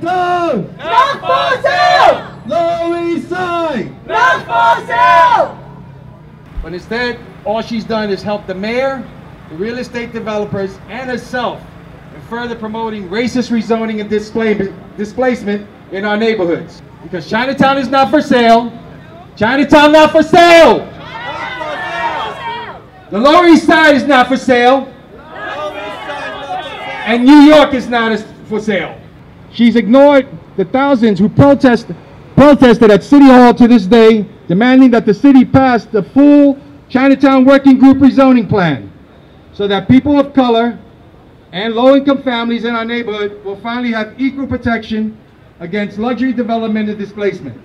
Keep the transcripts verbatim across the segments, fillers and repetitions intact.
Chinatown! Not for sale! Lower East Side! Not for sale! But instead, all she's done is help the mayor, the real estate developers, and herself in further promoting racist rezoning and display, displacement in our neighborhoods. Because Chinatown is not for sale. Chinatown not for sale! Not for sale. The Lower East Side is not for sale. And New York is not for sale. She's ignored the thousands who protest, protested at City Hall to this day, demanding that the city pass the full Chinatown Working Group rezoning plan so that people of color and low-income families in our neighborhood will finally have equal protection against luxury development and displacement.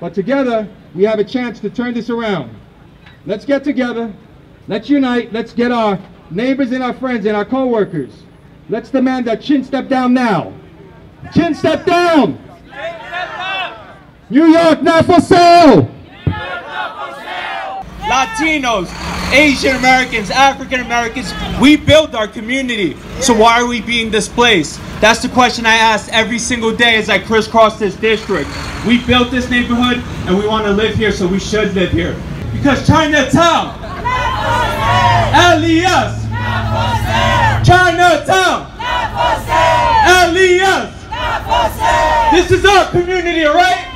But together, we have a chance to turn this around. Let's get together, let's unite, let's get our neighbors and our friends and our co-workers. Let's demand that Chin step down now. Chin step down! Chin step up! New York not for sale! New York not for sale! Latinos, Asian Americans, African Americans, we build our community. So why are we being displaced? That's the question I ask every single day as I crisscross this district. We built this neighborhood and we want to live here, so we should live here. Because Chinatown! Not for sale! L E S! Not for sale! Chinatown! Not for sale! L E S! Not for sale! This is our community, alright?